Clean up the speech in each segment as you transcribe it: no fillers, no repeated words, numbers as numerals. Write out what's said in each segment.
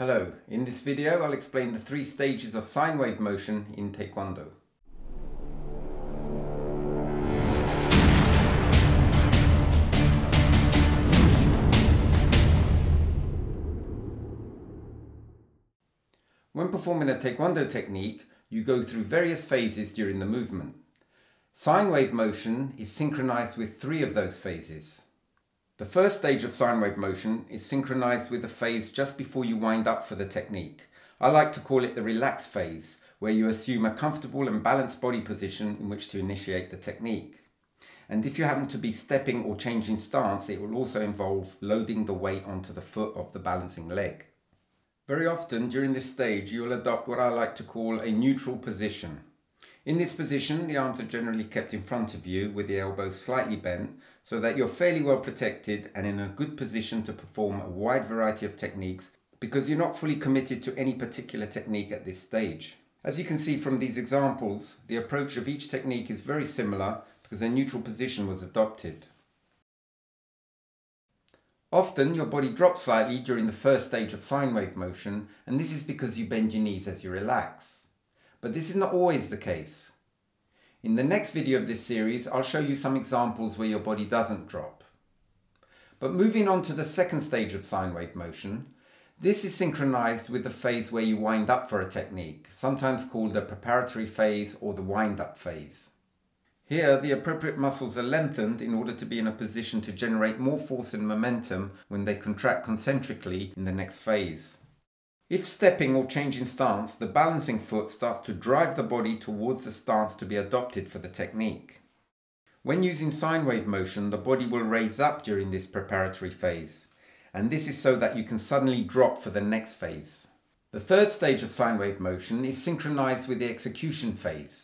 Hello, in this video I'll explain the three stages of sine wave motion in Taekwondo. When performing a Taekwondo technique, you go through various phases during the movement. Sine wave motion is synchronized with three of those phases. The first stage of sine wave motion is synchronized with the phase just before you wind up for the technique. I like to call it the relax phase, where you assume a comfortable and balanced body position in which to initiate the technique. And if you happen to be stepping or changing stance, it will also involve loading the weight onto the foot of the balancing leg. Very often during this stage, you will adopt what I like to call a neutral position. In this position, the arms are generally kept in front of you with the elbows slightly bent so that you're fairly well protected and in a good position to perform a wide variety of techniques because you're not fully committed to any particular technique at this stage. As you can see from these examples, the approach of each technique is very similar because a neutral position was adopted. Often your body drops slightly during the first stage of sine wave motion, and this is because you bend your knees as you relax. But this is not always the case. In the next video of this series, I'll show you some examples where your body doesn't drop. But moving on to the second stage of sine wave motion, this is synchronized with the phase where you wind up for a technique, sometimes called the preparatory phase or the wind-up phase. Here, the appropriate muscles are lengthened in order to be in a position to generate more force and momentum when they contract concentrically in the next phase. If stepping or changing stance, the balancing foot starts to drive the body towards the stance to be adopted for the technique. When using sine wave motion, the body will raise up during this preparatory phase, and this is so that you can suddenly drop for the next phase. The third stage of sine wave motion is synchronized with the execution phase.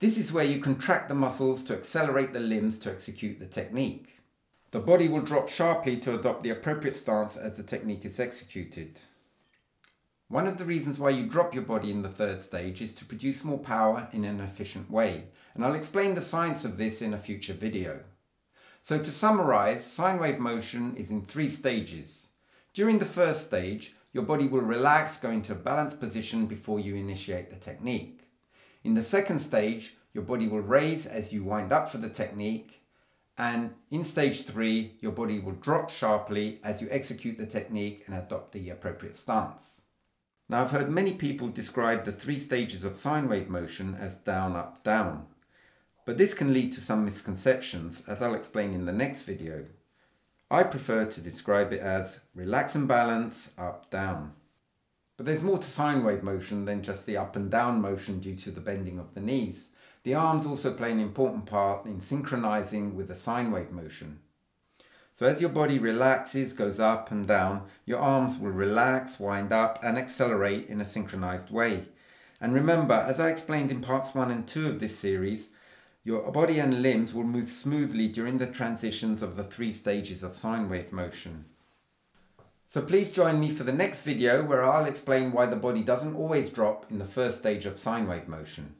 This is where you contract the muscles to accelerate the limbs to execute the technique. The body will drop sharply to adopt the appropriate stance as the technique is executed. One of the reasons why you drop your body in the third stage is to produce more power in an efficient way, and I'll explain the science of this in a future video. So to summarize, sine wave motion is in three stages. During the first stage, your body will relax, go into a balanced position before you initiate the technique. In the second stage, your body will raise as you wind up for the technique, and in stage 3, your body will drop sharply as you execute the technique and adopt the appropriate stance. Now, I've heard many people describe the three stages of sine wave motion as down, up, down. But this can lead to some misconceptions, as I'll explain in the next video. I prefer to describe it as relax and balance, up, down. But there's more to sine wave motion than just the up and down motion due to the bending of the knees. The arms also play an important part in synchronizing with the sine wave motion. So as your body relaxes, goes up and down, your arms will relax, wind up and accelerate in a synchronized way. And remember, as I explained in parts 1 and 2 of this series, your body and limbs will move smoothly during the transitions of the three stages of sine wave motion. So please join me for the next video where I'll explain why the body doesn't always drop in the first stage of sine wave motion.